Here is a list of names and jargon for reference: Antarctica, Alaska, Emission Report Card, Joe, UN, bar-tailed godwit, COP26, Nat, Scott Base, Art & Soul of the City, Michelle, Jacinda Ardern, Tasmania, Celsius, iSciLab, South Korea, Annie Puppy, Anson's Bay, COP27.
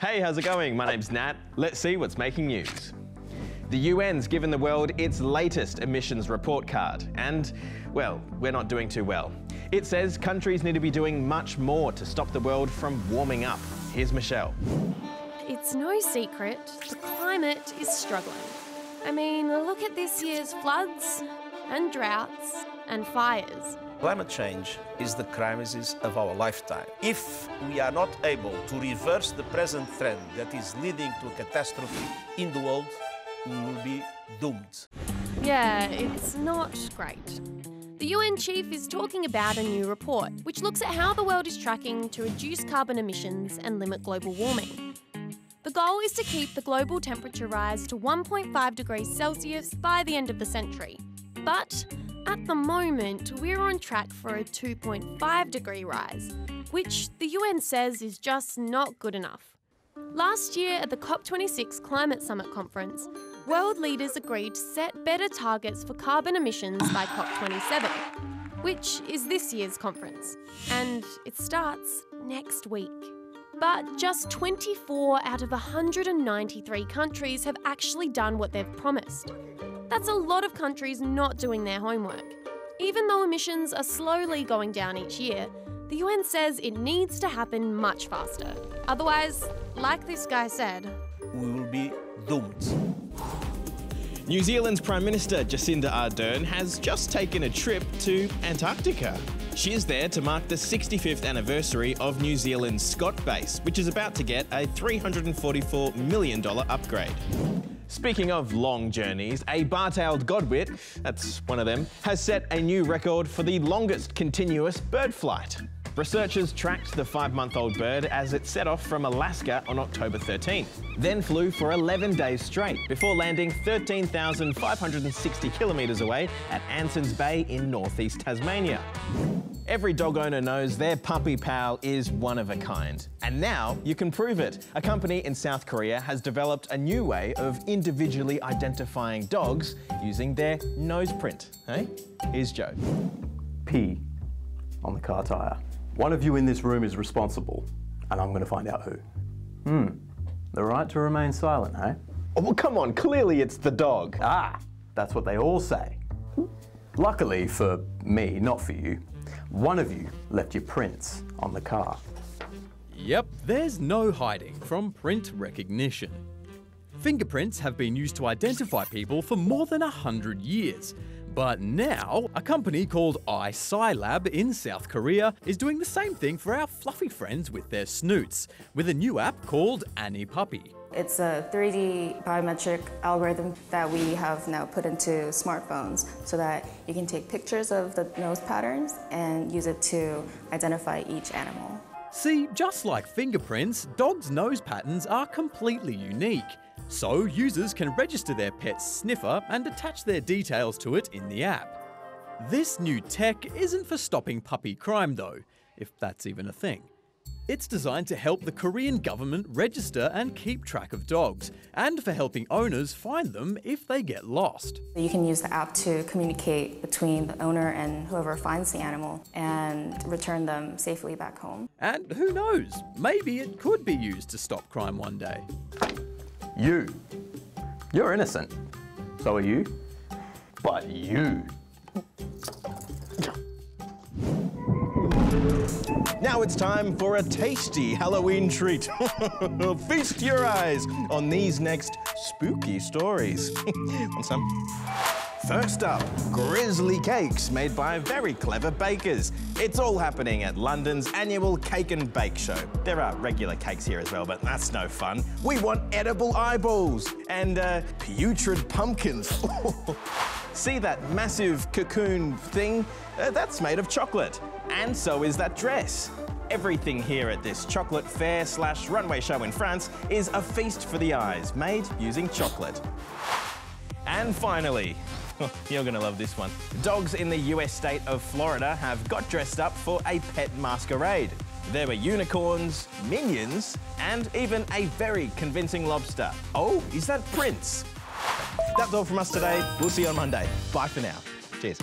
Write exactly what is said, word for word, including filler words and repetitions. Hey, how's it going? My name's Nat. Let's see what's making news. The U N's given the world its latest emissions report card, and, well, we're not doing too well. It says countries need to be doing much more to stop the world from warming up. Here's Michelle. It's no secret the climate is struggling. I mean, look at this year's floods and droughts and fires. Climate change is the crisis of our lifetime. If we are not able to reverse the present trend that is leading to a catastrophe in the world, we will be doomed. Yeah, it's not great. The U N chief is talking about a new report, which looks at how the world is tracking to reduce carbon emissions and limit global warming. The goal is to keep the global temperature rise to one point five degrees Celsius by the end of the century. But at the moment, we're on track for a two point five degree rise, which the U N says is just not good enough. Last year at the COP twenty-six Climate Summit Conference, world leaders agreed to set better targets for carbon emissions by COP twenty-seven, which is this year's conference, and it starts next week. But just twenty-four out of one hundred ninety-three countries have actually done what they've promised. That's a lot of countries not doing their homework. Even though emissions are slowly going down each year, the U N says it needs to happen much faster. Otherwise, like this guy said, we will be doomed. New Zealand's Prime Minister Jacinda Ardern has just taken a trip to Antarctica. She is there to mark the sixty-fifth anniversary of New Zealand's Scott Base, which is about to get a three hundred forty-four million dollars upgrade. Speaking of long journeys, a bar-tailed godwit, that's one of them, has set a new record for the longest continuous bird flight. Researchers tracked the five-month-old bird as it set off from Alaska on October thirteenth, then flew for eleven days straight before landing thirteen thousand five hundred sixty kilometres away at Anson's Bay in northeast Tasmania. Every dog owner knows their puppy pal is one of a kind. And now you can prove it. A company in South Korea has developed a new way of individually identifying dogs using their nose print. Hey? Here's Joe. P on the car tyre. One of you in this room is responsible, and I'm going to find out who. Hmm. The right to remain silent, hey? Oh, well, come on, clearly it's the dog. Ah, that's what they all say. Luckily for me, not for you, one of you left your prints on the car. Yep, there's no hiding from print recognition. Fingerprints have been used to identify people for more than one hundred years. But now, a company called iSciLab in South Korea is doing the same thing for our fluffy friends with their snoots, with a new app called Annie Puppy. It's a three D biometric algorithm that we have now put into smartphones so that you can take pictures of the nose patterns and use it to identify each animal. See, just like fingerprints, dogs' nose patterns are completely unique. So users can register their pet's sniffer and attach their details to it in the app. This new tech isn't for stopping puppy crime though, if that's even a thing. It's designed to help the Korean government register and keep track of dogs, and for helping owners find them if they get lost. You can use the app to communicate between the owner and whoever finds the animal and return them safely back home. And who knows, maybe it could be used to stop crime one day. You. You're innocent. So are you. But you. Now it's time for a tasty Halloween treat. Feast your eyes on these next spooky stories. Want some? First up, grisly cakes made by very clever bakers. It's all happening at London's annual Cake and Bake Show. There are regular cakes here as well, but that's no fun. We want edible eyeballs and uh, putrid pumpkins. See that massive cocoon thing? Uh, that's made of chocolate. And so is that dress. Everything here at this chocolate fair slash runway show in France is a feast for the eyes, made using chocolate. And finally, you're gonna love this one. Dogs in the U S state of Florida have got dressed up for a pet masquerade. There were unicorns, minions, and even a very convincing lobster. Oh, is that Prince? That's all from us today. We'll see you on Monday. Bye for now. Cheers.